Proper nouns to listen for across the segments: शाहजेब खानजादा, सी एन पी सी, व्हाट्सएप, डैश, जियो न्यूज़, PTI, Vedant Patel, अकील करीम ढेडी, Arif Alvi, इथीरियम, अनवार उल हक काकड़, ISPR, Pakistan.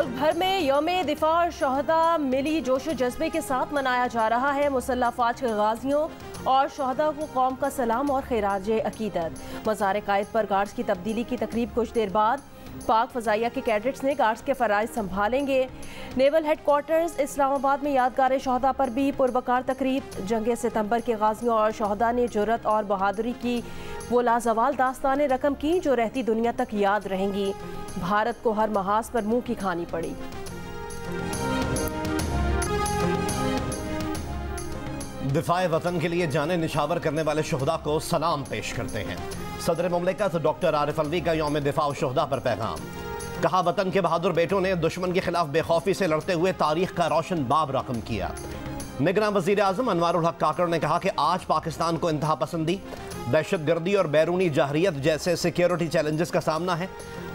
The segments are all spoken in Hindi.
मुल्क भर में यौमे दिफा शहदा मिली जोश जज्बे के साथ मनाया जा रहा है। मुसल्ह फौज के गाजियों और शहदा को कौम का सलाम और खराज अकीदत। मज़ार कायद पर गार्ड्स की तब्दीली की तकरीब कुछ देर बाद पाक फ़ज़ाइया के कैडेट्स ने गार्ड्स के फ़राइज़ संभालेंगे। नेवल हेडक्वार्टर्स इस्लामाबाद में यादगार शहदा पर भी पुरबकार तकरीब। जंग सितंबर के गाजियों और शहदा ने जुर्रत और बहादुरी की वो लाजवाल दास्तान रकम की जो रहती दुनिया तक याद रहेंगी। भारत को हर महाज पर मुँह की खानी पड़ी। दिफाए वतन के लिए जाने निशावर करने वाले शहदा को सलाम पेश करते हैं। सदर मुमलिकत डॉक्टर आरिफ अलवी का यौम दिफा शहदा पर पैगाम। कहा, वतन के बहादुर बेटों ने दुश्मन के खिलाफ बेखौफी से लड़ते हुए तारीख का रोशन बाब रकम किया। निगरान वजीर आजम अनवार उल हक काकड़ ने कहा कि आज पाकिस्तान को इंतहा पसंदी, दहशत गर्दी और बैरूनी जहरीत जैसे सिक्योरिटी चैलेंजेस का सामना है।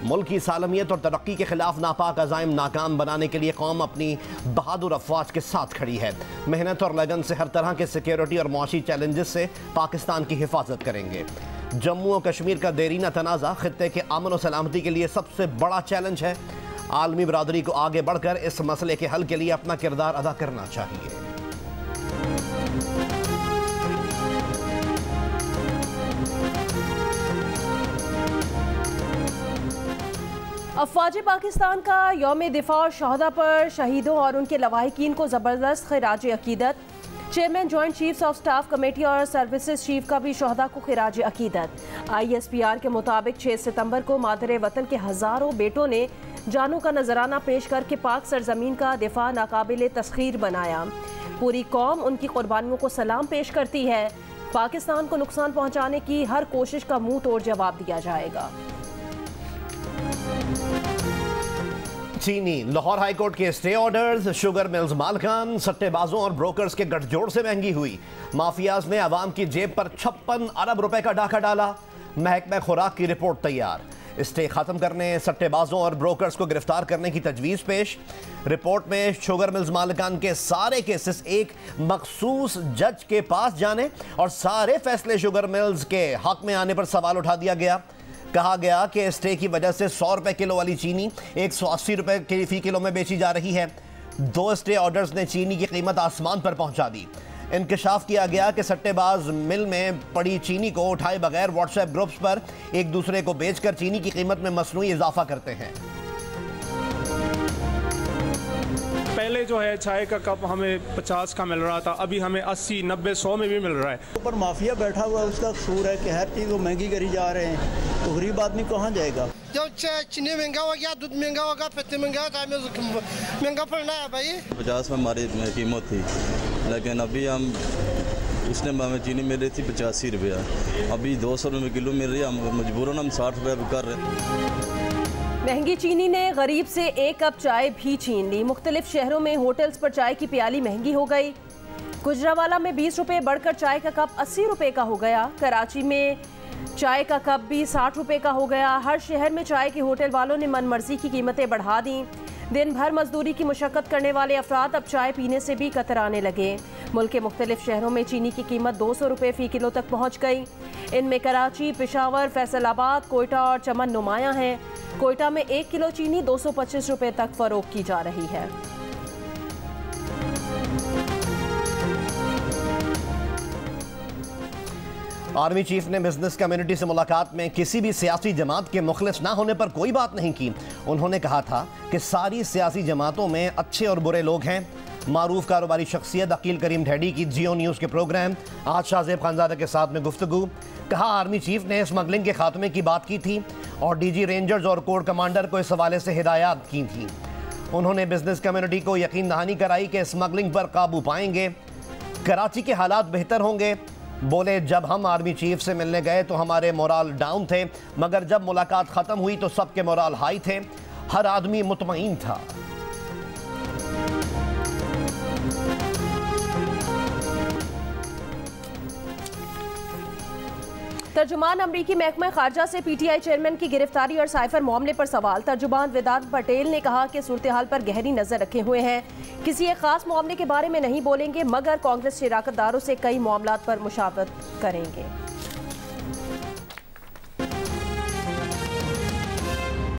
मुल्क की सालमियत और तरक्की के खिलाफ नापाक अज़ाइम नाकाम बनाने के लिए कौम अपनी बहादुर अफवाज के साथ खड़ी है। मेहनत और लगन से हर तरह के सिक्योरिटी और मआशी चैलेंजेस से पाकिस्तान की हिफाजत करेंगे। जम्मू और कश्मीर का देरीना तनाज़ा खित्ते के अमन और सलामती के लिए सबसे बड़ा चैलेंज है। आलमी बरादरी को आगे बढ़कर इस मसले के हल के लिए अपना किरदार अदा करना चाहिए। अफवाज पाकिस्तान का यौम दिफा और शहदा पर शहीदों और उनके लवाहिकीन को ज़बरदस्त खिराज अकीदत। Chairman joint chiefs of staff committee और सर्विसेज चीफ का भी शहदा को खिराज अकीदत। ISPR के मुताबिक 6 सितंबर को मादरे वतन के हज़ारों बेटों ने जानों का नजराना पेश करके पाक सरजमीन का दिफा नाकाबिल तस्खीर बनाया। पूरी कौम उनकी कुर्बानियों को सलाम पेश करती है। पाकिस्तान को नुकसान पहुँचाने की हर कोशिश का मुँह तोड़ जवाब दिया जाएगा। चीनी लाहौर हाईकोर्ट के स्टे ऑर्डर्स, शुगर मिल्स मालकान, सट्टेबाजों और ब्रोकर्स के गठजोड़ से महंगी हुई। माफियाज ने आवाम की जेब पर 56 अरब रुपए का डाका डाला। महकमा खुराक की रिपोर्ट तैयार। स्टे खत्म करने, सट्टेबाजों और ब्रोकर्स को गिरफ्तार करने की तजवीज़ पेश। रिपोर्ट में शुगर मिल्स मालकान के सारे केसेस एक मखसूस जज के पास जाने और सारे फैसले शुगर मिल्स के हक में आने पर सवाल उठा दिया गया। कहा गया कि स्टे की वजह से 100 रुपए किलो वाली चीनी 180 रुपए फी किलो में बेची जा रही है। 2 स्टे ऑर्डर्स ने चीनी की कीमत आसमान पर पहुंचा दी। इंकशाफ किया गया कि सट्टेबाज मिल में पड़ी चीनी को उठाए बगैर व्हाट्सएप ग्रुप्स पर एक दूसरे को बेचकर चीनी की कीमत में मसनूई इजाफा करते हैं। पहले जो है चाय का कप हमें 50 का मिल रहा था, अभी हमें 80, 90, 100 में भी मिल रहा है। ऊपर माफिया बैठा हुआ है, उसका कसूर है कि हर चीज़ वो महंगी करी जा रहे हैं, तो गरीब आदमी कहाँ जाएगा। जब चीनी महंगा हो गया, दूध महंगा होगा, पत्ते महंगा, चाय महंगा पड़ना है भाई। 50 में हमारी कीमत थी, लेकिन अभी हम इसने हमें चीनी मिल रही थी 85 रुपया, अभी 200 रुपये किलो मिल रही है। हम मजबूरन हम 60 रुपये कर रहे। महंगी चीनी ने गरीब से एक कप चाय भी छीन ली। मुख्तलिफ शहरों में होटल्स पर चाय की प्याली महंगी हो गई। गुजरावाला में 20 रुपए बढ़कर चाय का कप 80 रुपए का हो गया। कराची में चाय का कप भी 60 रुपए का हो गया। हर शहर में चाय के होटल वालों ने मन मर्जी की कीमतें बढ़ा दी। दिन भर मजदूरी की मशक्क़त करने वाले अफराद अब चाय पीने से भी कतराने लगे। मुल्क के मुख्तलिफ शहरों में चीनी की कीमत 200 रुपये फ़ी किलो तक पहुँच गई। इनमें कराची, पेशावर, फैसलाबाद, कोयटा और चमन नुमाया हैं। कोयटा में 1 किलो चीनी 225 रुपये तक फरोख्त की जा रही है। आर्मी चीफ ने बिजनेस कम्युनिटी से मुलाकात में किसी भी सियासी जमात के मुखलिस ना होने पर कोई बात नहीं की। उन्होंने कहा था कि सारी सियासी जमातों में अच्छे और बुरे लोग हैं। मारूफ कारोबारी शख्सियत अकील करीम ढेडी की जियो न्यूज़ के प्रोग्राम आज शाहजेब खानजादा के साथ में गुफ्तगू। कहा, आर्मी चीफ ने स्मगलिंग के खात्मे की बात की थी और DG रेंजर्स और कोर कमांडर को इस हवाले से हिदायत की थी। उन्होंने बिजनेस कम्युनिटी को यकीन दहानी कराई कि स्मगलिंग पर काबू पाएंगे, कराची के हालात बेहतर होंगे। बोले, जब हम आर्मी चीफ से मिलने गए तो हमारे मोराल डाउन थे, मगर जब मुलाकात ख़त्म हुई तो सबके मोराल हाई थे, हर आदमी मुतमईन था। तर्जुमान अमरीकी महकमा खारजा से PTI चेयरमैन की गिरफ्तारी और साइफर मामले पर सवाल। तर्जुमान वेदांत पटेल ने कहा कि सूरत हाल पर गहरी नज़र रखे हुए हैं, किसी एक ख़ास मामले के बारे में नहीं बोलेंगे, मगर कांग्रेस शराकत दारों से कई मामलात पर मुशावरत करेंगे।